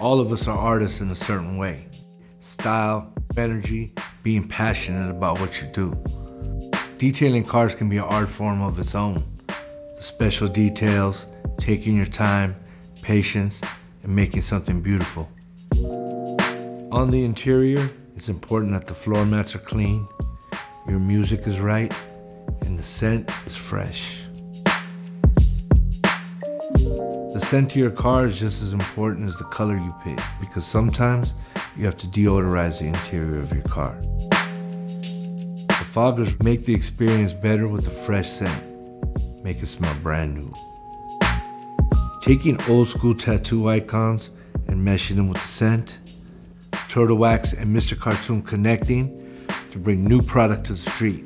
All of us are artists in a certain way. Style, energy, being passionate about what you do. Detailing cars can be an art form of its own. The special details, taking your time, patience, and making something beautiful. On the interior, it's important that the floor mats are clean, your music is right, and the scent is fresh. The scent to your car is just as important as the color you pick, because sometimes you have to deodorize the interior of your car. The foggers make the experience better with a fresh scent. Make it smell brand new. Taking old school tattoo icons and meshing them with the scent, Turtle Wax and Mr. Cartoon connecting to bring new product to the street.